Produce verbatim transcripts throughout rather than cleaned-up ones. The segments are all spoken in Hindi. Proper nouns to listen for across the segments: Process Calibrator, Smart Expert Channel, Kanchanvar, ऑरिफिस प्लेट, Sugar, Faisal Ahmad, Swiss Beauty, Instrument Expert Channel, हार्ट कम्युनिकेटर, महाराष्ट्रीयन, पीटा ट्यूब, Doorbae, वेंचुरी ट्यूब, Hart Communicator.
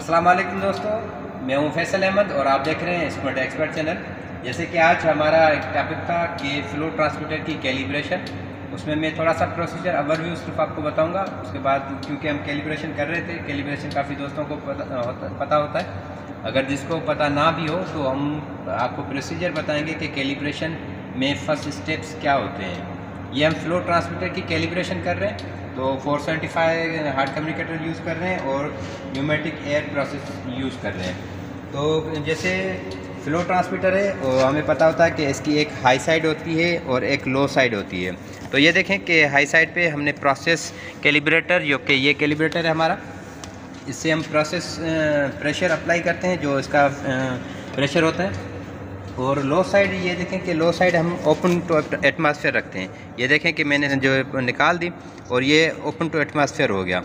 अस्सलाम वालेकुम दोस्तों, मैं हूं फैसल अहमद और आप देख रहे हैं स्मार्ट एक्सपर्ट चैनल। जैसे कि आज हमारा एक टॉपिक था कि फ्लो ट्रांसमीटर की कैलिब्रेशन, उसमें मैं थोड़ा सा प्रोसीजर ओवरव्यू सिर्फ आपको बताऊंगा। उसके बाद क्योंकि हम कैलिब्रेशन कर रहे थे, कैलिब्रेशन काफ़ी दोस्तों को पता होता, पता होता है, अगर जिसको पता ना भी हो तो हम आपको प्रोसीजर बताएँगे कि कैलिब्रेशन में फर्स्ट स्टेप्स क्या होते हैं। ये हम फ्लो ट्रांसमीटर की कैलिब्रेशन कर रहे हैं तो four seventy five हार्ट कम्युनिकेटर use कर रहे हैं और न्यूमेटिक एयर प्रोसेस यूज़ कर रहे हैं। तो जैसे फ्लो ट्रांसमीटर है और हमें पता होता है कि इसकी एक हाई साइड होती है और एक लो साइड होती है। तो ये देखें कि हाई साइड पे हमने प्रोसेस कैलिब्रेटर, जो कि ये कैलिब्रेटर है हमारा, इससे हम प्रोसेस प्रेशर अप्लाई करते हैं जो इसका प्रेशर होता है। और लो साइड ये देखें कि लो साइड हम ओपन टू एटमॉस्फेयर रखते हैं। ये देखें कि मैंने जो निकाल दी और ये ओपन टू एटमॉस्फेयर हो गया,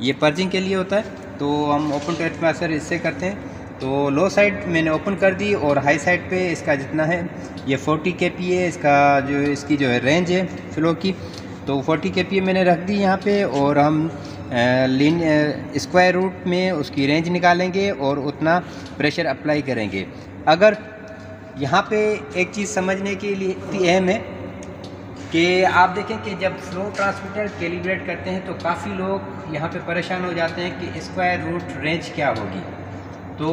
ये पर्जिंग के लिए होता है। तो हम ओपन टू एटमॉस्फेयर इससे करते हैं। तो लो साइड मैंने ओपन कर दी और हाई साइड पे इसका जितना है ये फोर्टी के पी ए है, इसका जो इसकी जो है रेंज है फ्लो की, तो फोर्टी के पी ए मैंने रख दी यहाँ पर। और हम लीन स्क्वायर रूट में उसकी रेंज निकालेंगे और उतना प्रेशर अप्लाई करेंगे। अगर यहाँ पे एक चीज़ समझने के लिए इतनी अहम है कि आप देखें कि जब फ्लो ट्रांसमीटर कैलिब्रेट करते हैं तो काफ़ी लोग यहाँ पे परेशान हो जाते हैं कि स्क्वायर रूट रेंज क्या होगी। तो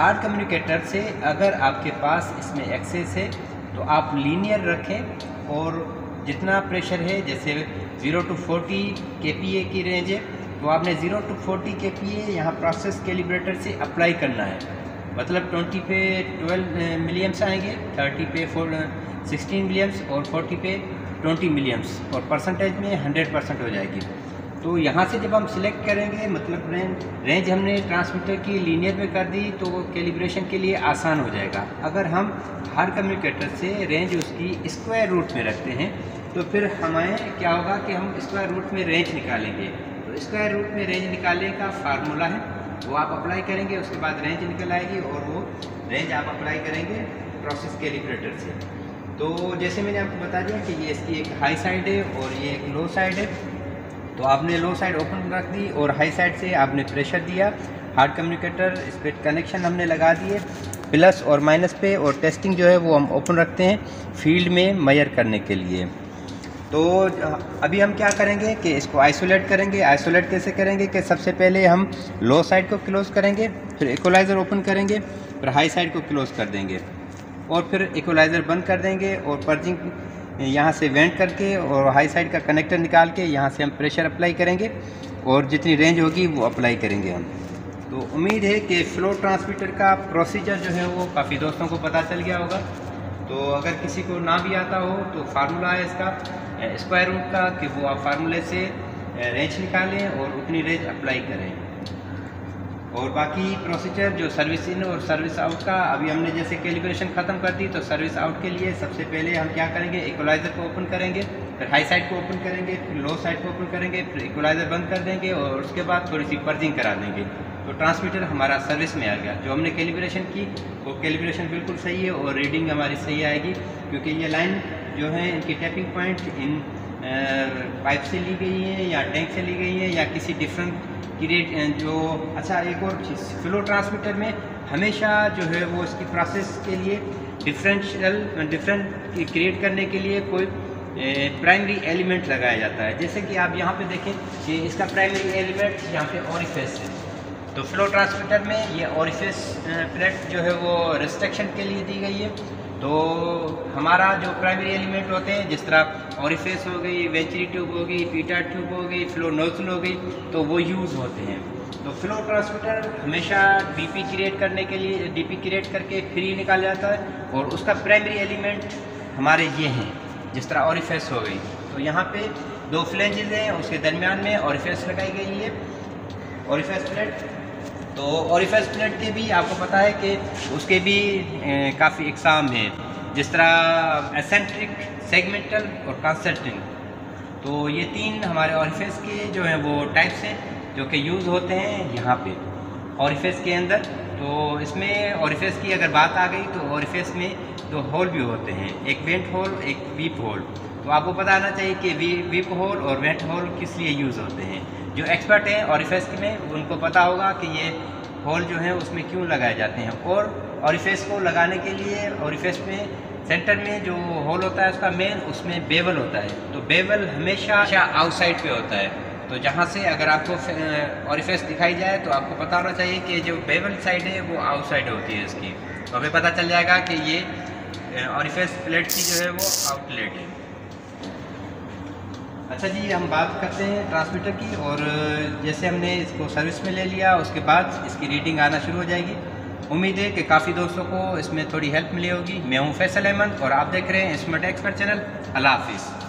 हार्ट कम्युनिकेटर से अगर आपके पास इसमें एक्सेस है तो आप लीनियर रखें और जितना प्रेशर है, जैसे zero to forty k P a की रेंज है तो आपने zero to forty k P a यहाँ प्रोसेस कैलिब्रेटर से अप्लाई करना है। मतलब ट्वेंटी पे ट्वेल्व मिलियम्स आएंगे, थर्टी पे सिक्सटीन मिलियम्स और फोर्टी पे ट्वेंटी मिलियम्स, और परसेंटेज में हंड्रेड परसेंट हो जाएगी। तो यहाँ से जब हम सिलेक्ट करेंगे, मतलब रेंज रेंज हमने ट्रांसमीटर की लीनियर में कर दी तो कैलिब्रेशन के लिए आसान हो जाएगा। अगर हम हर कम्युनिकेटर से रेंज उसकी स्क्वायर रूट में रखते हैं तो फिर हमें क्या होगा कि हम स्क्वायर रूट में रेंज निकालेंगे। तो स्क्वायर रूट में रेंज निकालने का फार्मूला है, वो आप अप्लाई करेंगे, उसके बाद रेंज निकल आएगी और वो रेंज आप अप्लाई करेंगे प्रोसेस कैलिब्रेटर से। तो जैसे मैंने आपको बता दिया कि ये इसकी एक हाई साइड है और ये एक लो साइड है। तो आपने लो साइड ओपन रख दी और हाई साइड से आपने प्रेशर दिया, हार्ट कम्युनिकेटर इस पर कनेक्शन हमने लगा दिए प्लस और माइनस पे, और टेस्टिंग जो है वो हम ओपन रखते हैं फील्ड में मेजर करने के लिए। तो अभी हम क्या करेंगे कि इसको आइसोलेट करेंगे। आइसोलेट कैसे करेंगे कि सबसे पहले हम लो साइड को क्लोज़ करेंगे, फिर इक्वलाइज़र ओपन करेंगे, फिर हाई साइड को क्लोज़ कर देंगे और फिर इक्वलाइज़र बंद कर देंगे और पर्जिंग यहाँ से वेंट करके और हाई साइड का कनेक्टर निकाल के यहाँ से हम प्रेशर अप्लाई करेंगे और जितनी रेंज होगी वो अप्लाई करेंगे हम। तो उम्मीद है कि फ्लो ट्रांसमीटर का प्रोसीजर जो है वो काफ़ी दोस्तों को पता चल गया होगा। तो अगर किसी को ना भी आता हो तो फार्मूला है इसका स्क्वायर रूट का, कि वो आप फार्मूले से रेंज निकालें और उतनी रेंज अप्लाई करें। और बाकी प्रोसीजर जो सर्विस इन और सर्विस आउट का, अभी हमने जैसे कैलिब्रेशन ख़त्म कर दी तो सर्विस आउट के लिए सबसे पहले हम क्या करेंगे, इक्वलाइज़र को ओपन करेंगे, फिर हाई साइड को ओपन करेंगे, फिर लो साइड को ओपन करेंगे, फिर इक्वलाइज़र बंद कर देंगे और उसके बाद थोड़ी सी पर्जिंग करा देंगे। तो ट्रांसमीटर हमारा सर्विस में आ गया। जो हमने कैलिब्रेशन की वो कैलिब्रेशन बिल्कुल सही है और रीडिंग हमारी सही आएगी, क्योंकि ये लाइन जो है इनकी टैपिंग पॉइंट इन पाइप से ली गई है या टैंक से ली गई है या किसी डिफरेंट क्रिएट जो। अच्छा, एक और चीज़, फ्लो ट्रांसमीटर में हमेशा जो है वो इसकी प्रोसेस के लिए डिफरेंशियल डिफरेंट क्रिएट करने के लिए कोई प्राइमरी एलिमेंट लगाया जाता है। जैसे कि आप यहाँ पर देखें कि इसका प्राइमरी एलिमेंट यहाँ पर ऑरिफेस है, तो फ्लो ट्रांसमीटर में ये ऑरिफिस प्लेट जो है वो रिस्ट्रिक्शन के लिए दी गई है। तो हमारा जो प्राइमरी एलिमेंट होते हैं, जिस तरह ऑरिफिस हो गई, वेंचुरी ट्यूब हो गई, पीटा ट्यूब हो गई, फ्लो नोजल हो गई, तो वो यूज़ होते हैं। तो फ्लो ट्रांसमीटर हमेशा डीपी क्रिएट करने के लिए डीपी क्रिएट करके फ्री निकाला जाता है और उसका प्राइमरी एलिमेंट हमारे ये हैं, जिस तरह ऑरिफिस हो गई, तो यहाँ पर दो फ्लेंजेस हैं, उसके दरमियान में ऑरिफिस लगाई गई है, ऑरिफिस प्लेट। तो ऑरिफिस प्लेट के भी आपको पता है कि उसके भी काफ़ी इकसाम हैं, जिस तरह एसेंट्रिक, सेगमेंटल और कंसेंट्रिक। तो ये तीन हमारे ऑरिफिस के जो हैं वो टाइप्स हैं जो कि यूज़ होते हैं यहाँ पे ऑरिफिस के अंदर। तो इसमें ऑरिफिस की अगर बात आ गई तो ऑरिफिस में दो होल भी होते हैं, एक वेंट होल, एक वीप होल। तो आपको पता होना चाहिए कि वीप होल और वेंट होल किस लिए यूज़ होते हैं। जो एक्सपर्ट हैं ऑरिफेस में उनको पता होगा कि ये होल जो है उसमें क्यों लगाए जाते हैं। और ऑरिफेस को लगाने के लिए ऑरिफेस में सेंटर में जो होल होता है उसका मेन उसमें बेवल होता है, तो बेवल हमेशा आउटसाइड पे होता है। तो जहाँ से अगर आपको ऑरिफेस दिखाई जाए तो आपको पता होना चाहिए कि जो बेवल साइड है वो आउटसाइड होती है इसकी, तो हमें पता चल जाएगा कि ये ऑरिफेस प्लेट की जो है वो आउटलेट है। अच्छा जी, हम बात करते हैं ट्रांसमीटर की। और जैसे हमने इसको सर्विस में ले लिया उसके बाद इसकी रीडिंग आना शुरू हो जाएगी। उम्मीद है कि काफ़ी दोस्तों को इसमें थोड़ी हेल्प मिली होगी। मैं हूं फैसल अहमद और आप देख रहे हैं इंस्ट्रूमेंट एक्सपर्ट चैनल। अल्लाह हाफिज़।